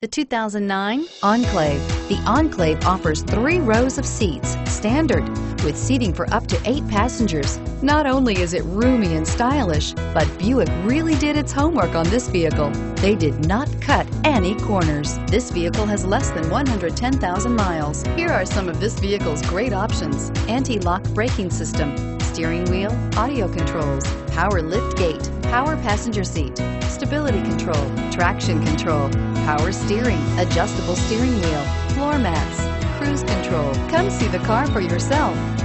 The 2009 Enclave. The Enclave offers 3 rows of seats, standard, with seating for up to 8 passengers. Not only is it roomy and stylish, but Buick really did its homework on this vehicle. They did not cut any corners. This vehicle has less than 110,000 miles. Here are some of this vehicle's great options: anti-lock braking system, steering wheel audio controls, power lift gate, power passenger seat, stability control, traction control, power steering, adjustable steering wheel, floor mats, cruise control. Come see the car for yourself.